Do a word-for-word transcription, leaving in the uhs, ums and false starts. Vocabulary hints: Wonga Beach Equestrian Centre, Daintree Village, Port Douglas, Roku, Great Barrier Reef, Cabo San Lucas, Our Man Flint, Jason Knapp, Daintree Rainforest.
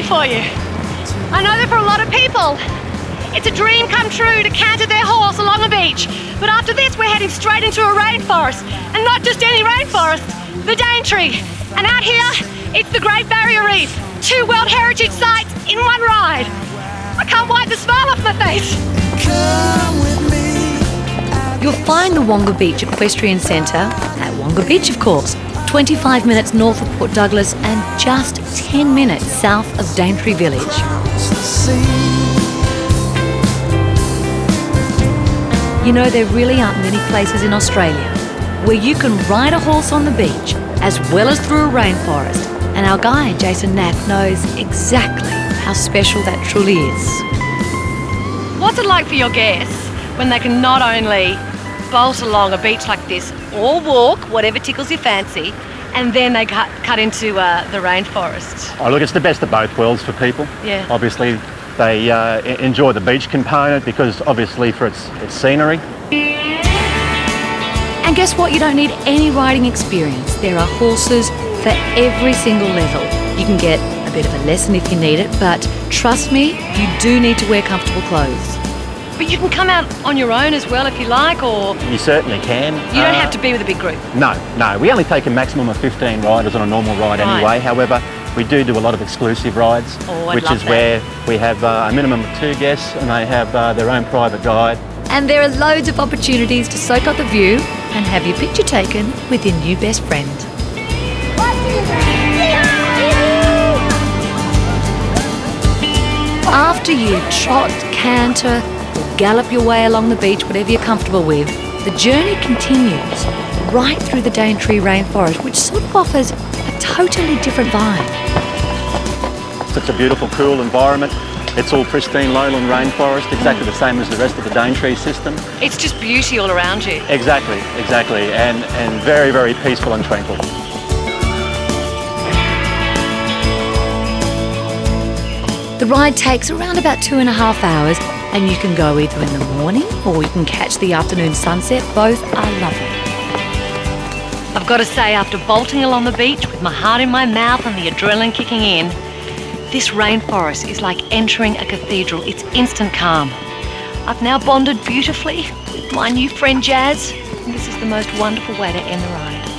here for you. I know that for a lot of people, it's a dream come true to canter their horse along a beach. But after this, we're heading straight into a rainforest. And not just any rainforest, the Daintree. And out here, it's the Great Barrier Reef. Two World Heritage Sites in one ride. I can't wipe the smile off my face. Come with me. You'll find the Wonga Beach Equestrian Centre, at Wonga Beach of course, twenty-five minutes north of Port Douglas and just ten minutes south of Daintree Village. You know, there really aren't many places in Australia where you can ride a horse on the beach as well as through a rainforest, and our guide Jason Knapp knows exactly how special that truly is. What's it like for your guests when they can not only bolt along a beach like this or walk, whatever tickles your fancy, and then they cut, cut into uh, the rainforest? Oh, look, it's the best of both worlds for people. Yeah. Obviously, they uh, enjoy the beach component because, obviously, for its, its scenery. And guess what? You don't need any riding experience. There are horses for every single level. You can get a bit of a lesson if you need it, but trust me, you do need to wear comfortable clothes. But you can come out on your own as well if you like, or... You certainly can. You don't uh, have to be with a big group. No, no. We only take a maximum of fifteen riders on a normal ride right. anyway. However, we do do a lot of exclusive rides, oh, which is that. where we have uh, a minimum of two guests and they have uh, their own private guide. And there are loads of opportunities to soak up the view and have your picture taken with your new best friend. After you trot, canter, gallop your way along the beach, whatever you're comfortable with, the journey continues right through the Daintree Rainforest, which sort of offers a totally different vibe. Such a beautiful, cool environment. It's all pristine lowland rainforest, exactly the same as the rest of the Daintree system. It's just beauty all around you. Exactly, exactly, and, and very, very peaceful and tranquil. The ride takes around about two and a half hours, and you can go either in the morning or you can catch the afternoon sunset. Both are lovely. I've got to say, after bolting along the beach with my heart in my mouth and the adrenaline kicking in, this rainforest is like entering a cathedral. It's instant calm. I've now bonded beautifully with my new friend Jazz, and this is the most wonderful way to end the ride.